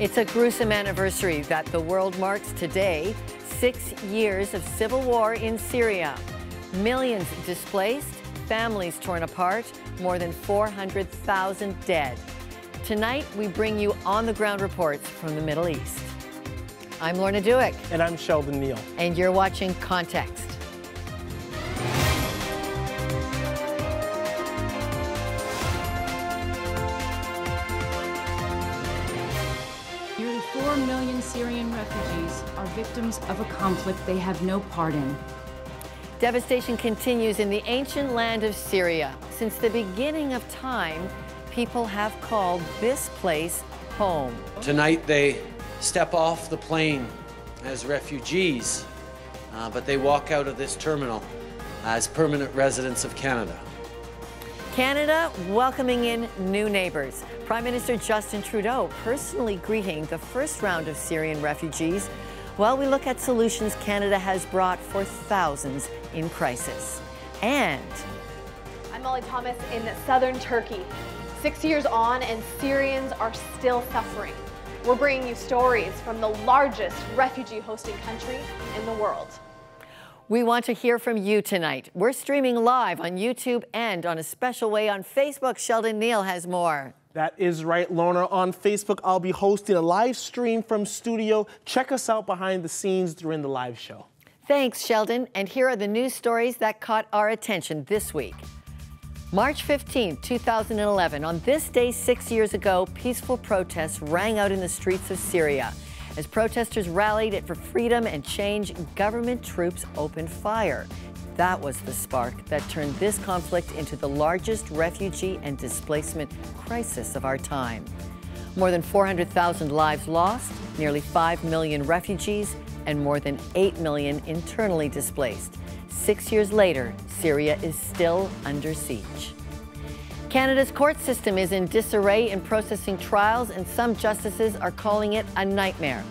It's a gruesome anniversary that the world marks today. 6 years of civil war in Syria. Millions displaced, families torn apart, more than 400,000 dead. Tonight, we bring you on-the-ground reports from the Middle East. I'm Lorna Dueck. And I'm Sheldon Neal. And you're watching Context. Nearly 4 million Syrian refugees are victims of a conflict they have no part in. Devastation continues in the ancient land of Syria. Since the beginning of time, people have called this place home. Tonight they step off the plane as refugees, but they walk out of this terminal as permanent residents of Canada. Canada welcoming in new neighbors. Prime Minister Justin Trudeau personally greeting the first round of Syrian refugees, while we look at solutions Canada has brought for thousands in crisis. And I'm Molly Thomas in southern Turkey. 6 years on and Syrians are still suffering. We're bringing you stories from the largest refugee hosting country in the world. We want to hear from you tonight. We're streaming live on YouTube and on a special way on Facebook. Sheldon Neal has more. That is right, Lorna. On Facebook, I'll be hosting a live stream from studio. Check us out behind the scenes during the live show. Thanks, Sheldon. And here are the news stories that caught our attention this week. March 15, 2011. On this day 6 years ago, peaceful protests rang out in the streets of Syria. As protesters rallied for freedom and change, government troops opened fire. That was the spark that turned this conflict into the largest refugee and displacement crisis of our time. More than 400,000 lives lost, nearly 5 million refugees, and more than 8 million internally displaced. 6 years later, Syria is still under siege. Canada's court system is in disarray in processing trials, and some justices are calling it a nightmare.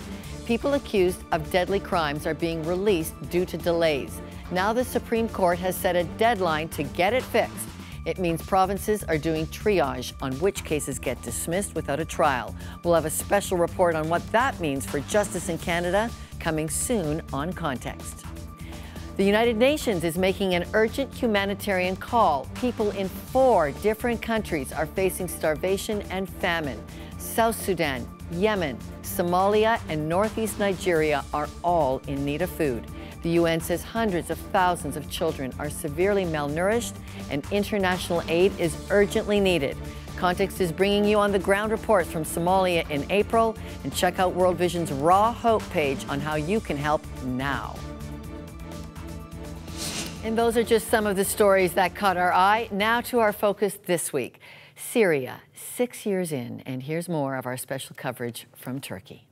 People accused of deadly crimes are being released due to delays. Now the Supreme Court has set a deadline to get it fixed. It means provinces are doing triage on which cases get dismissed without a trial. We'll have a special report on what that means for justice in Canada coming soon on Context. The United Nations is making an urgent humanitarian call. People in 4 different countries are facing starvation and famine. South Sudan, Yemen, Somalia, and northeast Nigeria are all in need of food. The UN says hundreds of thousands of children are severely malnourished and international aid is urgently needed. Context is bringing you on-the-ground reports from Somalia in April, and check out World Vision's Raw Hope page on how you can help now. And those are just some of the stories that caught our eye. Now to our focus this week. Syria, 6 years in, and here's more of our special coverage from Turkey.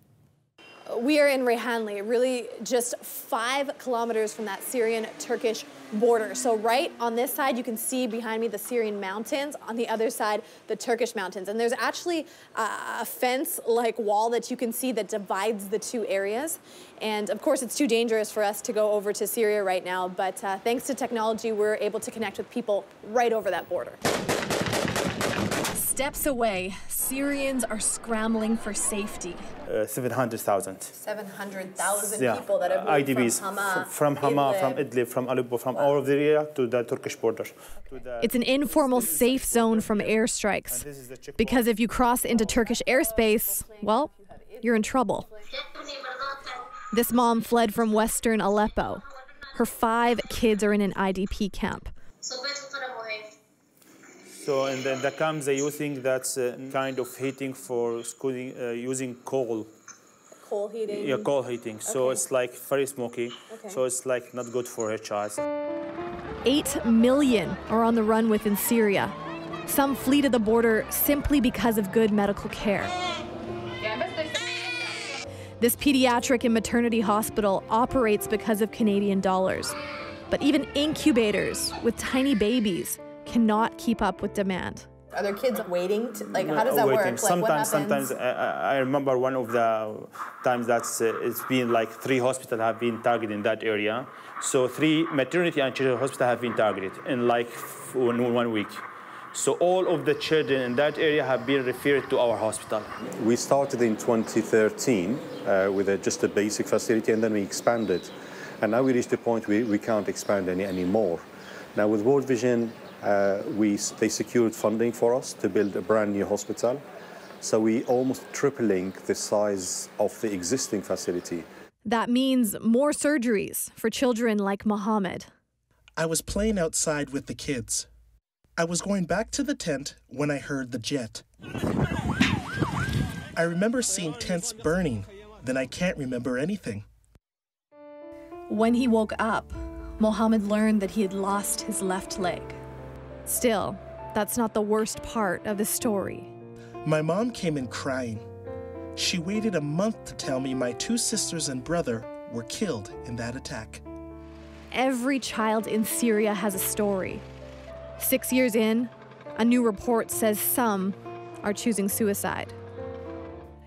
We are in Reyhanli, really just 5 kilometers from that Syrian-Turkish border. So right on this side, you can see behind me the Syrian mountains, on the other side, the Turkish mountains. And there's actually a fence-like wall that you can see that divides the two areas. And of course, it's too dangerous for us to go over to Syria right now, but thanks to technology, we're able to connect with people right over that border. Steps away, Syrians are scrambling for safety. 700,000. 700,000 people that have moved IDBs from Hama, from Idlib, from Aleppo, from all of the area to the Turkish border. It's an informal safe zone from airstrikes, because if you cross into Turkish airspace, well, you're in trouble. This mom fled from western Aleppo. Her 5 kids are in an IDP camp. So in the camps, they're using that kind of heating for schooling, using coal. Coal heating? Yeah, coal heating. Okay. So it's like very smoky. Okay. So it's like not good for a child. 8 million are on the run within Syria. Some flee to the border simply because of good medical care. This pediatric and maternity hospital operates because of Canadian dollars. But even incubators with tiny babies cannot keep up with demand. Are there kids waiting? How does that work? Sometimes I remember one of the times that it's been like 3 hospitals have been targeted in that area. So 3 maternity and children hospitals have been targeted in like in 1 week. So all of the children in that area have been referred to our hospital. We started in 2013 with just a basic facility, and then we expanded. And now we reached a point where we can't expand anymore. Now with World Vision, they secured funding for us to build a brand new hospital. So we almost tripling the size of the existing facility. That means more surgeries for children like Mohammed. I was playing outside with the kids. I was going back to the tent when I heard the jet. I remember seeing tents burning, then I can't remember anything. When he woke up, Mohammed learned that he had lost his left leg. Still, that's not the worst part of the story. My mom came in crying. She waited a month to tell me my two sisters and brother were killed in that attack. Every child in Syria has a story. 6 years in, a new report says some are choosing suicide.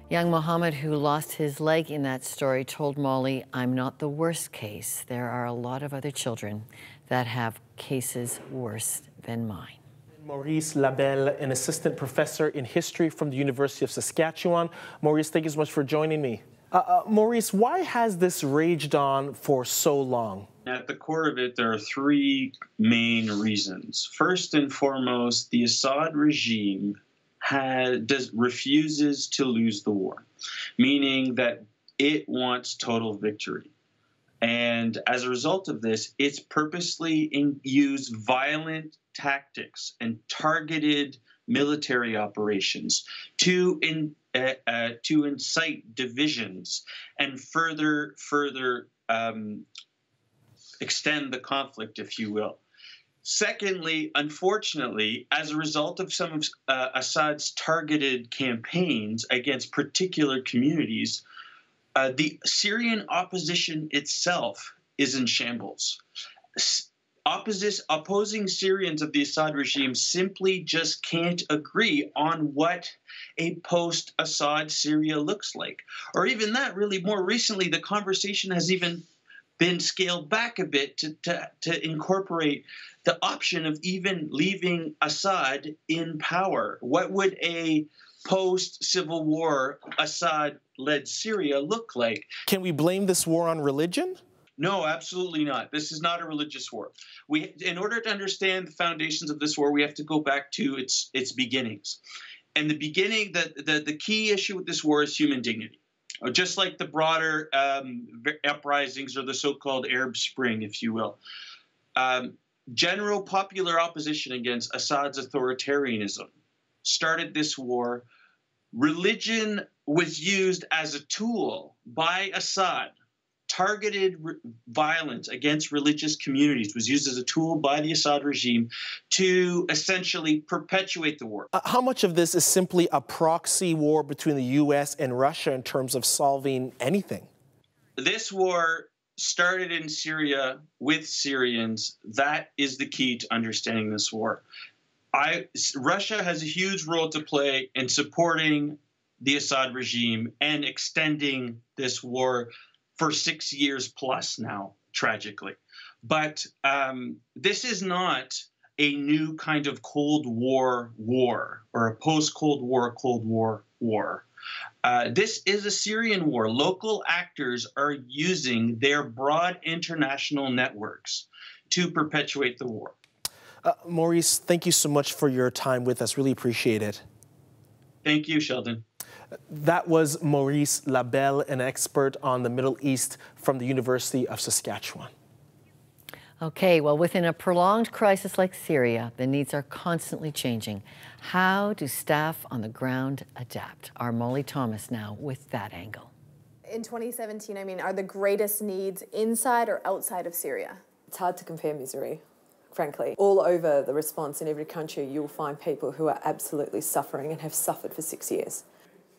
Young Mohammed, who lost his leg in that story, told Molly, "I'm not the worst case. There are a lot of other children that have cases worse than mine." Maurice Labelle, an assistant professor in history from the University of Saskatchewan. Maurice, thank you so much for joining me. Maurice, why has this raged on for so long? At the core of it, there are three main reasons. First and foremost, the Assad regime refuses to lose the war, meaning that it wants total victory. And as a result of this, it's purposely used violent tactics and targeted military operations to incite divisions and further extend the conflict, if you will. Secondly, unfortunately, as a result of some of Assad's targeted campaigns against particular communities, the Syrian opposition itself is in shambles. Opposing Syrians of the Assad regime simply just can't agree on what a post-Assad Syria looks like. Or even that, really, more recently, the conversation has even been scaled back a bit to incorporate the option of even leaving Assad in power. What would a post-Civil War Assad-led Syria look like? Can we blame this war on religion? No, absolutely not. This is not a religious war. In order to understand the foundations of this war, we have to go back to its beginnings. And the beginning, the key issue with this war is human dignity. Just like the broader uprisings or the so-called Arab Spring, if you will. General popular opposition against Assad's authoritarianism started this war. Religion was used as a tool by Assad. Targeted violence against religious communities was used as a tool by the Assad regime to essentially perpetuate the war. How much of this is simply a proxy war between the U.S. and Russia in terms of solving anything? This war started in Syria with Syrians. That is the key to understanding this war. Russia has a huge role to play in supporting the Assad regime and extending this war for 6 years plus now, tragically. But this is not a new kind of Cold War war or a post-Cold War Cold War war. This is a Syrian war. Local actors are using their broad international networks to perpetuate the war. Maurice, thank you so much for your time with us. Really appreciate it. Thank you, Sheldon. That was Maurice Labelle, an expert on the Middle East from the University of Saskatchewan. Okay, well, within a prolonged crisis like Syria, the needs are constantly changing. How do staff on the ground adapt? Our Molly Thomas now with that angle. In 2017, are the greatest needs inside or outside of Syria? It's hard to compare misery, frankly. All over the response in every country, you'll find people who are absolutely suffering and have suffered for 6 years.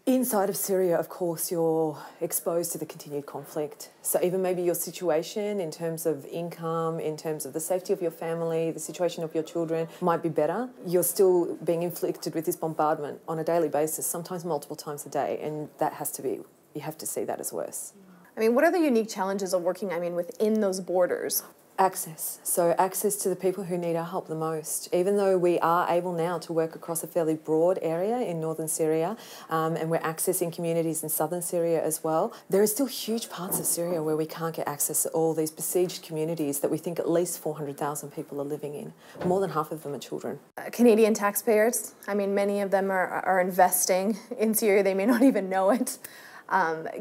Inside of Syria, of course, you're exposed to the continued conflict. So even maybe your situation in terms of income, in terms of the safety of your family, the situation of your children might be better. You're still being inflicted with this bombardment on a daily basis, sometimes multiple times a day, and that has to be, you have to see that as worse. What are the unique challenges of working, within those borders? Access. So access to the people who need our help the most. Even though we are able now to work across a fairly broad area in northern Syria, and we're accessing communities in southern Syria as well, there are still huge parts of Syria where we can't get access to all these besieged communities that we think at least 400,000 people are living in. More than half of them are children. Canadian taxpayers, I mean, many of them are investing in Syria. They may not even know it.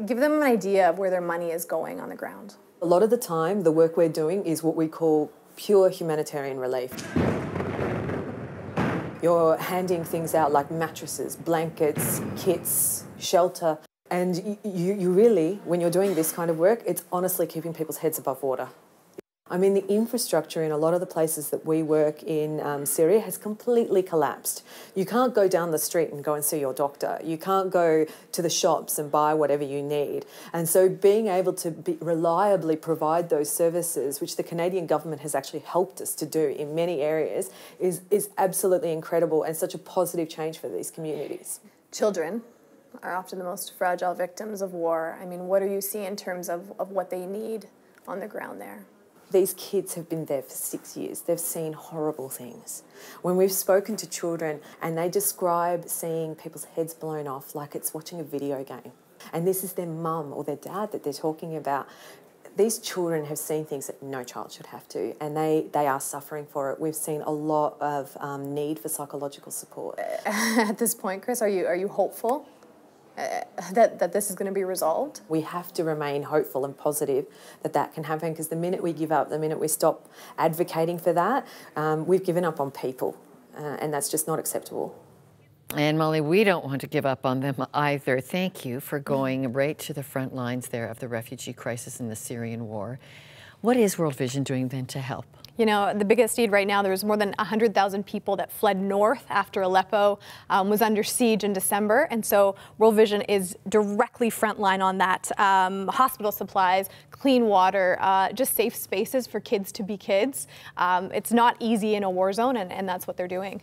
Give them an idea of where their money is going on the ground. A lot of the time, the work we're doing is what we call pure humanitarian relief. You're handing things out like mattresses, blankets, kits, shelter. And you really, when you're doing this kind of work, it's honestly keeping people's heads above water. I mean, the infrastructure in a lot of the places that we work in Syria has completely collapsed. You can't go down the street and go and see your doctor. You can't go to the shops and buy whatever you need. And so being able to reliably provide those services, which the Canadian government has actually helped us to do in many areas, is absolutely incredible and such a positive change for these communities. Children are often the most fragile victims of war. I mean, what do you see in terms of what they need on the ground there? These kids have been there for 6 years. They've seen horrible things. When we've spoken to children and they describe seeing people's heads blown off like it's watching a video game, and this is their mum or their dad that they're talking about, these children have seen things that no child should have to, and they are suffering for it. We've seen a lot of need for psychological support. At this point, Chris, are you hopeful that this is going to be resolved? We have to remain hopeful and positive that that can happen, because the minute we give up, the minute we stop advocating for that, we've given up on people, and that's just not acceptable. And Molly, we don't want to give up on them either. Thank you for going right to the front lines there of the refugee crisis in the Syrian war. What is World Vision doing then to help? You know, the biggest need right now, there's more than 100,000 people that fled north after Aleppo was under siege in December. And so World Vision is directly frontline on that. Hospital supplies, clean water, just safe spaces for kids to be kids. It's not easy in a war zone, and that's what they're doing.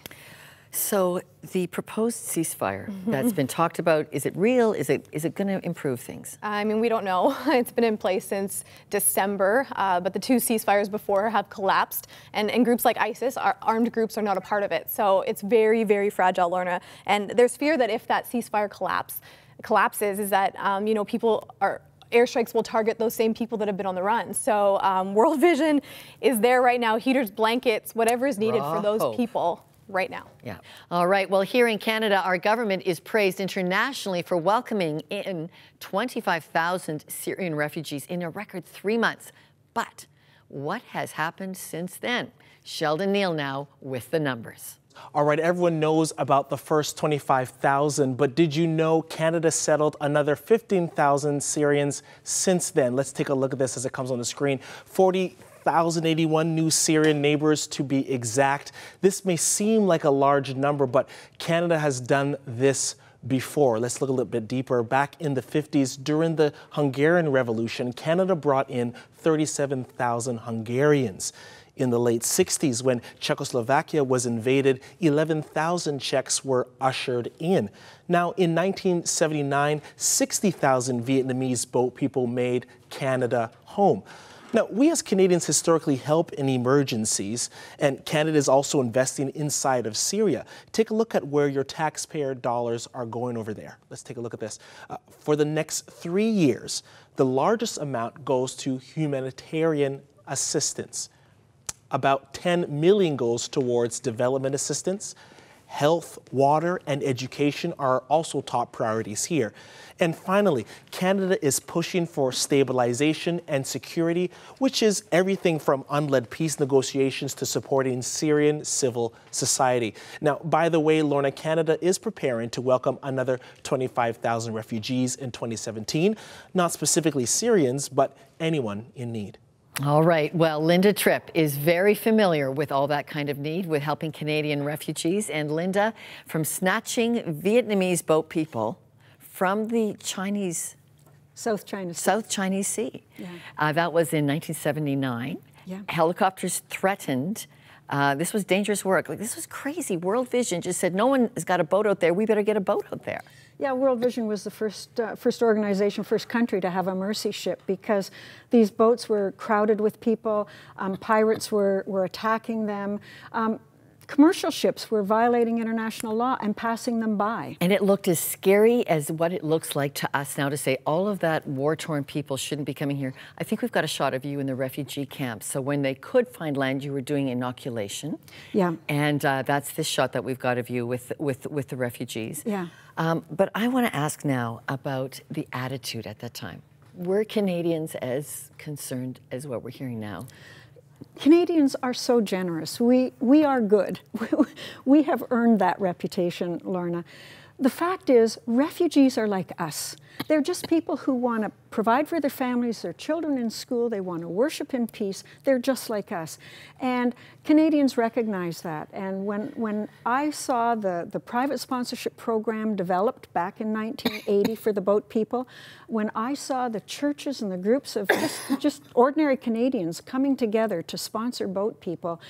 So the proposed ceasefire that's been talked about, is it real? Is it going to improve things? I mean, we don't know. It's been in place since December, but the two ceasefires before have collapsed, and groups like ISIS, armed groups, are not a part of it. So it's very, very fragile, Lorna. And there's fear that if that ceasefire collapses, is that you know, people are. Airstrikes will target those same people that have been on the run. So World Vision is there right now, heaters, blankets, whatever is needed for those people. Right now. Yeah. All right. Well, here in Canada, our government is praised internationally for welcoming in 25,000 Syrian refugees in a record 3 months. But what has happened since then? Sheldon Neal now with the numbers. All right, everyone knows about the first 25,000, but did you know Canada settled another 15,000 Syrians since then? Let's take a look at this as it comes on the screen. 1,081 new Syrian neighbors to be exact. This may seem like a large number, but Canada has done this before. Let's look a little bit deeper. Back in the 50s, during the Hungarian Revolution, Canada brought in 37,000 Hungarians. In the late 60s, when Czechoslovakia was invaded, 11,000 Czechs were ushered in. Now, in 1979, 60,000 Vietnamese boat people made Canada home. Now, we as Canadians historically help in emergencies, and Canada is also investing inside of Syria. Take a look at where your taxpayer dollars are going over there. Let's take a look at this. For the next 3 years, the largest amount goes to humanitarian assistance. About 10 million goes towards development assistance. Health, water, and education are also top priorities here. And finally, Canada is pushing for stabilization and security, which is everything from unled peace negotiations to supporting Syrian civil society. Now, by the way, Lorna, Canada is preparing to welcome another 25,000 refugees in 2017, not specifically Syrians, but anyone in need. All right. Well, Linda Tripp is very familiar with all that kind of need, with helping Canadian refugees. And Linda, from snatching Vietnamese boat people from the South China Sea. Yeah. That was in 1979. Yeah. Helicopters threatened This was dangerous work. Like, this was crazy. World Vision just said, no one has got a boat out there. We better get a boat out there. Yeah, World Vision was the first organization, first country to have a mercy ship, because these boats were crowded with people. Pirates were attacking them. Commercial ships were violating international law and passing them by. And it looked as scary as what it looks like to us now to say all of that war-torn people shouldn't be coming here. I think we've got a shot of you in the refugee camp. So when they could find land, you were doing inoculation. Yeah. And that's this shot that we've got of you with the refugees. Yeah. But I want to ask now about the attitude at that time. Were Canadians as concerned as what we're hearing now? Canadians are so generous. We are good. We have earned that reputation, Lorna. The fact is, refugees are like us. They're just people who want to provide for their families, their children in school, they want to worship in peace. They're just like us. And Canadians recognize that. And when I saw the private sponsorship program developed back in 1980 for the boat people, when I saw the churches and the groups of just ordinary Canadians coming together to sponsor boat people,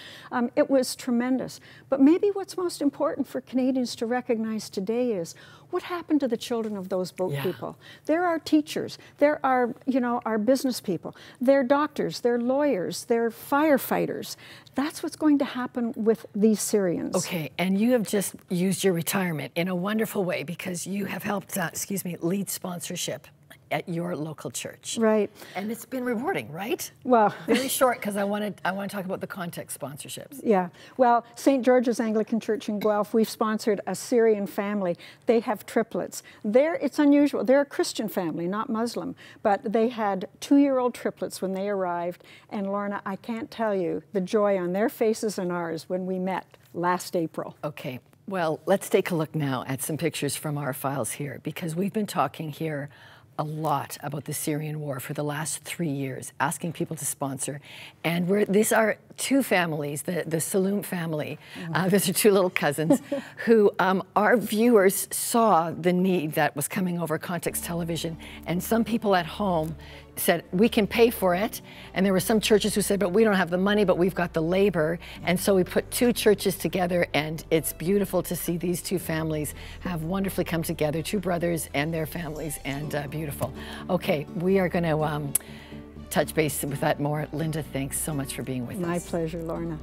it was tremendous. But maybe what's most important for Canadians to recognize today is what happened to the children of those boat people. There are teachers, there are, you know, our business people, they're doctors, they're lawyers, they're firefighters. That's what's going to happen with these Syrians. Okay, and you have just used your retirement in a wonderful way, because you have helped, lead sponsorship at your local church. Right. And it's been rewarding, right? Well, very short, because I want to talk about the context sponsorships. Yeah. Well, St. George's Anglican Church in Guelph, we've sponsored a Syrian family. They have triplets. It's unusual. They're a Christian family, not Muslim, but they had 2-year-old triplets when they arrived, and Lorna, I can't tell you the joy on their faces and ours when we met last April. Okay. Well, let's take a look now at some pictures from our files here, because we've been talking here a lot about the Syrian war for the last 3 years, asking people to sponsor. And these are two families, the Saloum family. Those are two little cousins who our viewers saw the need that was coming over Context Television. And some people at home said, we can pay for it. And there were some churches who said, but we don't have the money, but we've got the labor. And so we put two churches together, and it's beautiful to see these two families have wonderfully come together, two brothers and their families, and beautiful. Okay, we are gonna touch base with that more. Linda, thanks so much for being with us. My pleasure, Lorna.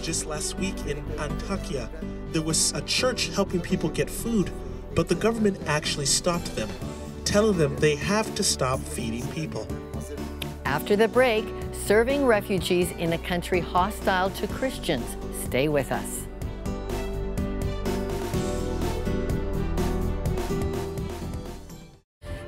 Just last week in Antakya, there was a church helping people get food, but the government actually stopped them, telling them they have to stop feeding people. After the break, serving refugees in a country hostile to Christians. Stay with us.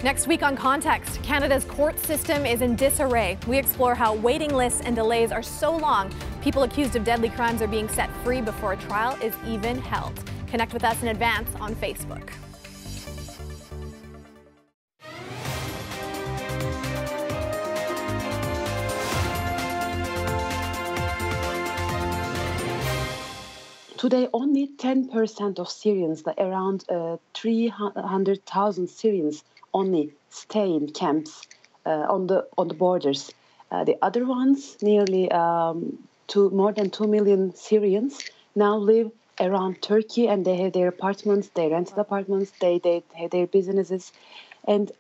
Next week on Context, Canada's court system is in disarray. We explore how waiting lists and delays are so long, people accused of deadly crimes are being set free before a trial is even held. Connect with us in advance on Facebook. Today, only 10% of Syrians, around 300,000 Syrians, only stay in camps on the borders. The other ones, nearly more than 2 million Syrians, now live around Turkey, and they have their apartments, they rented apartments, they have their businesses, and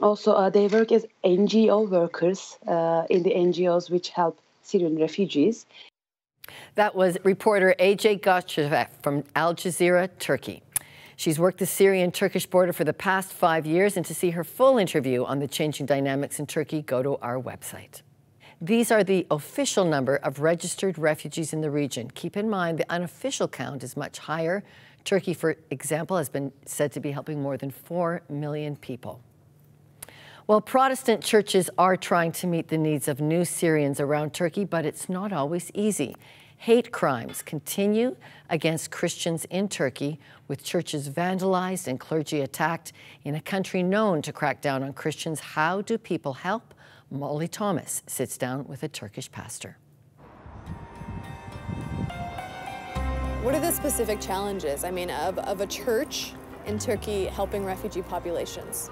also they work as NGO workers in the NGOs which help Syrian refugees. That was reporter A.J. Gotchev from Al Jazeera, Turkey. She's worked the Syrian-Turkish border for the past 5 years, and to see her full interview on the changing dynamics in Turkey, go to our website. These are the official number of registered refugees in the region. Keep in mind, the unofficial count is much higher. Turkey, for example, has been said to be helping more than 4 million people. Well, Protestant churches are trying to meet the needs of new Syrians around Turkey, but it's not always easy. Hate crimes continue against Christians in Turkey, with churches vandalized and clergy attacked in a country known to crack down on Christians. How do people help? Molly Thomas sits down with a Turkish pastor. What are the specific challenges, of a church in Turkey helping refugee populations?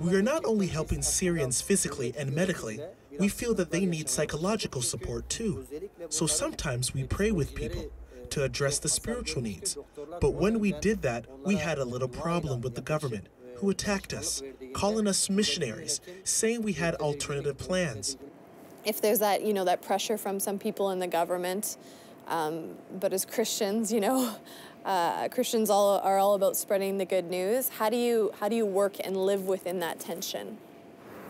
We are not only helping Syrians physically and medically, we feel that they need psychological support too. So sometimes we pray with people to address the spiritual needs. But when we did that, we had a little problem with the government, who attacked us, calling us missionaries, saying we had alternative plans. If there's that, you know, that pressure from some people in the government, but as Christians, you know, Christians are all about spreading the good news. How do you work and live within that tension?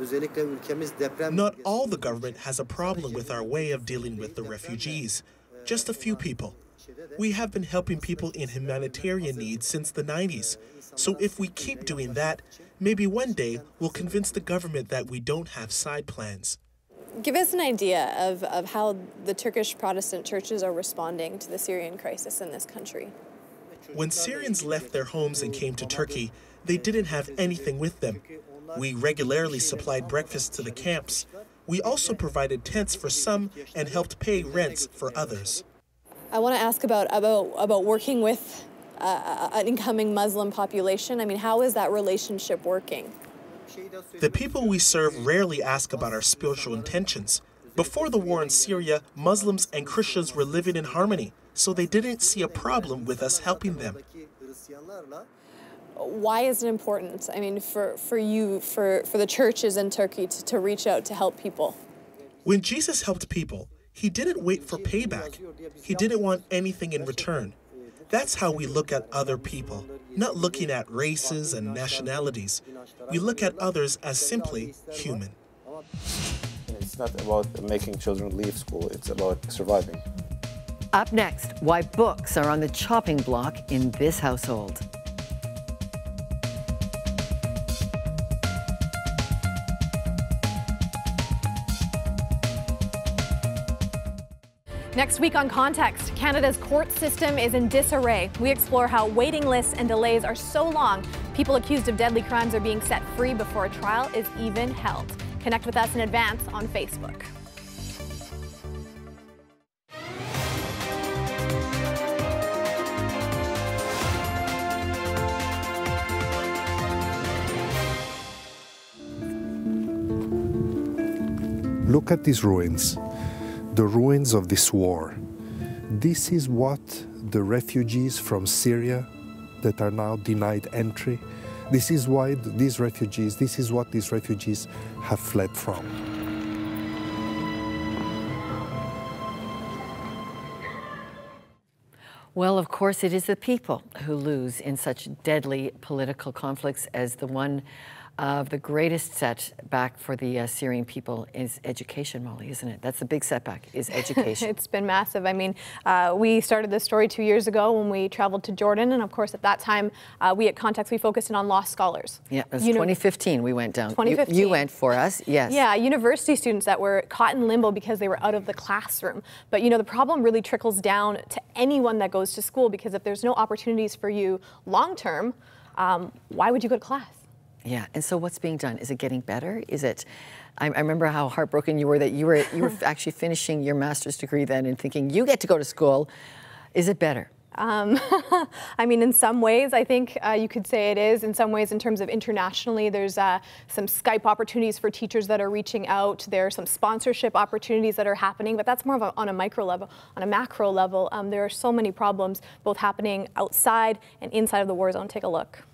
Not all the government has a problem with our way of dealing with the refugees, just a few people. We have been helping people in humanitarian need since the 90s. So if we keep doing that, maybe one day we'll convince the government that we don't have side plans. Give us an idea of how the Turkish Protestant churches are responding to the Syrian crisis in this country. When Syrians left their homes and came to Turkey, they didn't have anything with them. We regularly supplied breakfast to the camps. We also provided tents for some and helped pay rents for others. I want to ask about working with an incoming Muslim population. I mean, how is that relationship working? The people we serve rarely ask about our spiritual intentions. Before the war in Syria, Muslims and Christians were living in harmony, so they didn't see a problem with us helping them. Why is it important, I mean, for the churches in Turkey to reach out to help people? When Jesus helped people, he didn't wait for payback. He didn't want anything in return. That's how we look at other people, not looking at races and nationalities. We look at others as simply human. It's not about making children leave school, it's about surviving. Up next, why books are on the chopping block in this household. Next week on Context, Canada's court system is in disarray. We explore how waiting lists and delays are so long, people accused of deadly crimes are being set free before a trial is even held. Connect with us in advance on Facebook. Look at these ruins. The ruins of this war. This is what the refugees from Syria that are now denied entry, this is what these refugees have fled from. Well, of course, it is the people who lose in such deadly political conflicts as the one of the greatest setback for the Syrian people is education, Molly, isn't it? That's the big setback, is education. It's been massive. I mean, we started this story 2 years ago when we traveled to Jordan, and of course at that time, we at Context, we focused in on lost scholars. Yeah, it was 2015 we went down. 2015. You went for us, yes. Yeah, university students that were caught in limbo because they were out of the classroom. But you know, the problem really trickles down to anyone that goes to school, because if there's no opportunities for you long-term, why would you go to class? Yeah, and so what's being done? Is it getting better? Is it? I remember how heartbroken you were that you were actually finishing your master's degree then and thinking you get to go to school. Is it better? I mean, in some ways, I think you could say it is. In some ways, in terms of internationally, there's some Skype opportunities for teachers that are reaching out. There are some sponsorship opportunities that are happening, but that's more of on a micro level. On a macro level, there are so many problems both happening outside and inside of the war zone. Take a look.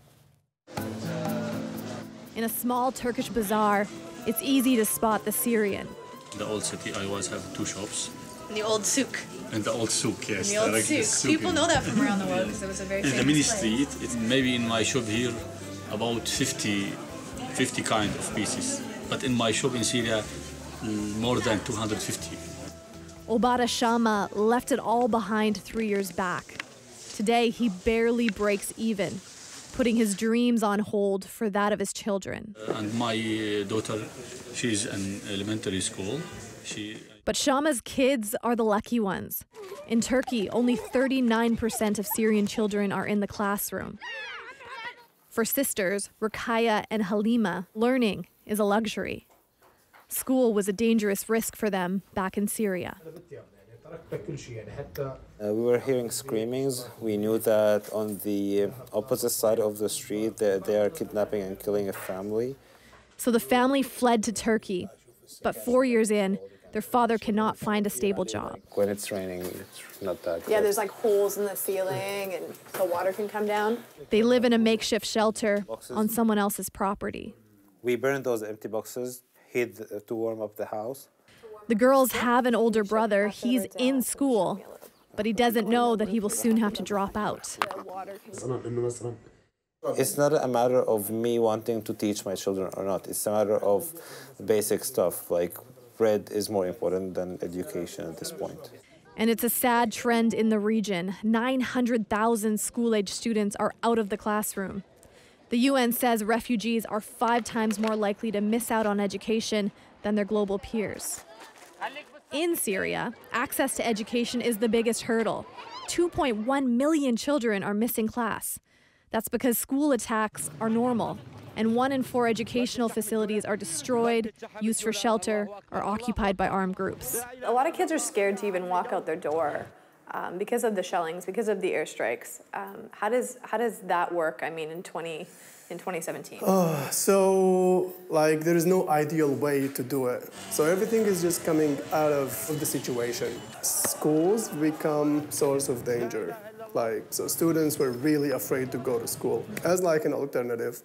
In a small Turkish bazaar, it's easy to spot the Syrian. In the old city, I always have two shops. In the old souk. In the old souk, yes. In the old souk. People know that from around the world because it was a very famous place. In the mini street, maybe in my shop here, about 50 kind of pieces. But in my shop in Syria, more than 250. Obada Shama left it all behind 3 years back. Today, he barely breaks even, putting his dreams on hold for that of his children. And my daughter, she's in elementary school. But Shama's kids are the lucky ones. In Turkey, only 39% of Syrian children are in the classroom. For sisters, Rukaya and Halima, learning is a luxury. School was a dangerous risk for them back in Syria. We were hearing screamings. We knew that on the opposite side of the street they are kidnapping and killing a family. So the family fled to Turkey, But 4 years in, their father cannot find a stable job. When it's raining, it's not that good. Yeah, there's like holes in the ceiling and the water can come down. They live in a makeshift shelter on someone else's property. We burned those empty boxes, hid to warm up the house. The girls have an older brother. He's in school, but he doesn't know that he will soon have to drop out. It's not a matter of me wanting to teach my children or not. It's a matter of basic stuff, like bread is more important than education at this point. And it's a sad trend in the region. 900,000 school-age students are out of the classroom. The UN says refugees are 5 times more likely to miss out on education than their global peers. In Syria, access to education is the biggest hurdle. 2.1 million children are missing class. That's because school attacks are normal, and 1 in 4 educational facilities are destroyed, used for shelter, or occupied by armed groups. A lot of kids are scared to even walk out their door because of the shellings, because of the airstrikes. How does that work, I mean, in 2017? So, there is no ideal way to do it. So everything is just coming out of the situation. Schools become source of danger. So students were really afraid to go to school. As an alternative,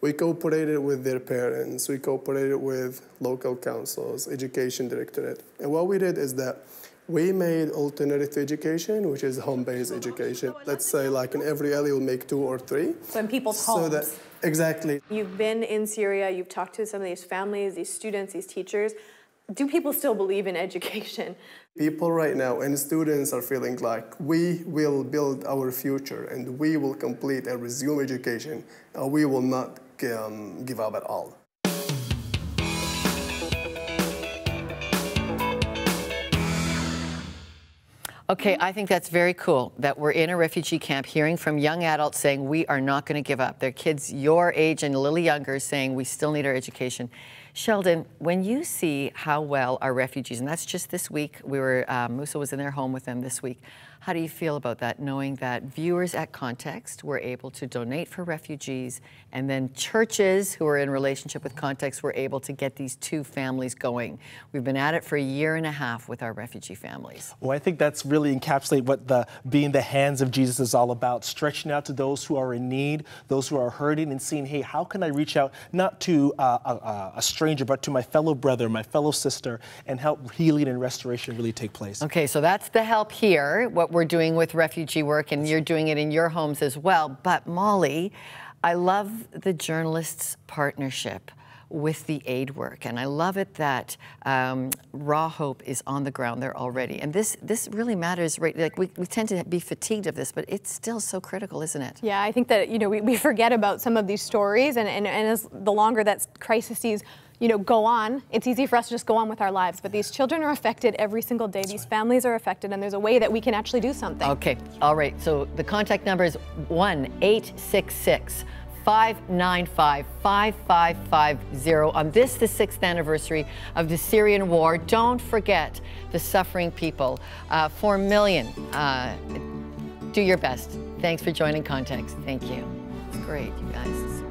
we cooperated with their parents, we cooperated with local councils, education directorate. And what we did is that we made alternative to education, which is home-based education. Let's say in every alley we'll make 2 or 3. So in people's homes. Exactly. You've been in Syria, you've talked to some of these families, these students, these teachers. Do people still believe in education? People right now and students are feeling we will build our future and we will complete and resume education. And we will not give up at all. Okay, I think that's very cool that we're in a refugee camp hearing from young adults saying we are not going to give up. Their kids your age and a little younger saying we still need our education. Sheldon, when you see how well our refugees, and that's just this week, Musa was in their home with them this week. How do you feel about that, knowing that viewers at Context were able to donate for refugees, and then churches who are in relationship with Context were able to get these 2 families going? We've been at it for 1.5 years with our refugee families. Well, I think that's really encapsulate what being the hands of Jesus is all about, stretching out to those who are in need, those who are hurting, and seeing, hey, how can I reach out not to a stranger, but to my fellow brother, my fellow sister, and help healing and restoration really take place. Okay, so that's the help here, what we're doing with refugee work, and you're doing it in your homes as well. But Molly, I love the journalists' partnership with the aid work, and I love it that Raw Hope is on the ground there already. And this really matters, right? We tend to be fatigued of this, but it's still so critical, isn't it? Yeah, I think that we forget about some of these stories, and as the longer that crises go on, it's easy for us to just go on with our lives, but these children are affected every single day. These families are affected, and there's a way that we can actually do something. Okay, all right, so the contact number is 1-866-595-5550. On this, the 6th anniversary of the Syrian war, don't forget the suffering people. 4 million. Do your best. Thanks for joining Context. Thank you. It's great, you guys.